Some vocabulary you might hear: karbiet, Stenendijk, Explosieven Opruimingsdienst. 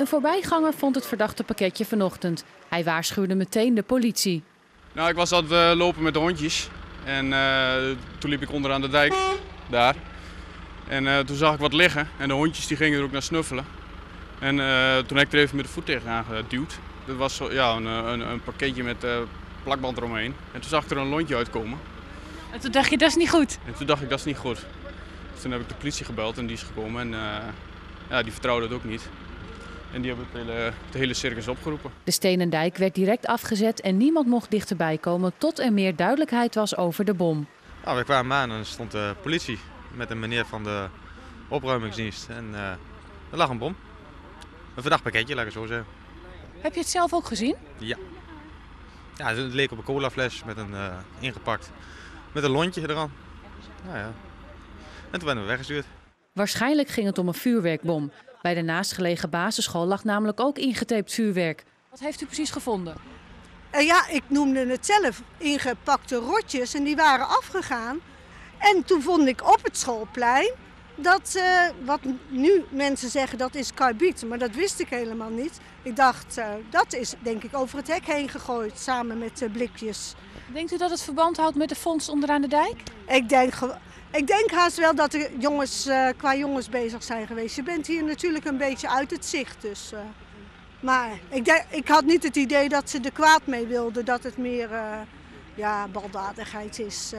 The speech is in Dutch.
Een voorbijganger vond het verdachte pakketje vanochtend. Hij waarschuwde meteen de politie. Nou, ik was aan het lopen met de hondjes en toen liep ik onderaan de dijk daar. En toen zag ik wat liggen en de hondjes die gingen er ook naar snuffelen. En toen heb ik er even met de voet tegenaan geduwd. Dat was ja, een pakketje met plakband eromheen. En toen zag ik er een lontje uitkomen. En toen dacht je, dat is niet goed? En toen dacht ik, dat is niet goed. Dus toen heb ik de politie gebeld en die is gekomen. En ja, die vertrouwde het ook niet. En die hebben het hele circus opgeroepen. De Stenendijk werd direct afgezet en niemand mocht dichterbij komen tot er meer duidelijkheid was over de bom. Nou, we kwamen aan en er stond de politie met een meneer van de opruimingsdienst. En er lag een bom. Een verdacht pakketje, laat ik het zo zeggen. Heb je het zelf ook gezien? Ja. Ja, het leek op een colafles met een ingepakt, met een lontje eraan. Nou ja. En toen werden we weggestuurd. Waarschijnlijk ging het om een vuurwerkbom. Bij de naastgelegen basisschool lag namelijk ook ingetaped vuurwerk. Wat heeft u precies gevonden? Ja, ik noemde het zelf ingepakte rotjes en die waren afgegaan. En toen vond ik op het schoolplein dat, wat nu mensen zeggen, dat is karbiet. Maar dat wist ik helemaal niet. Ik dacht, dat is denk ik over het hek heen gegooid samen met blikjes. Denkt u dat het verband houdt met de vondst onderaan de dijk? Ik denk haast wel dat er jongens qua jongens bezig zijn geweest. Je bent hier natuurlijk een beetje uit het zicht. Dus, maar ik had niet het idee dat ze er kwaad mee wilden, dat het meer baldadigheid is.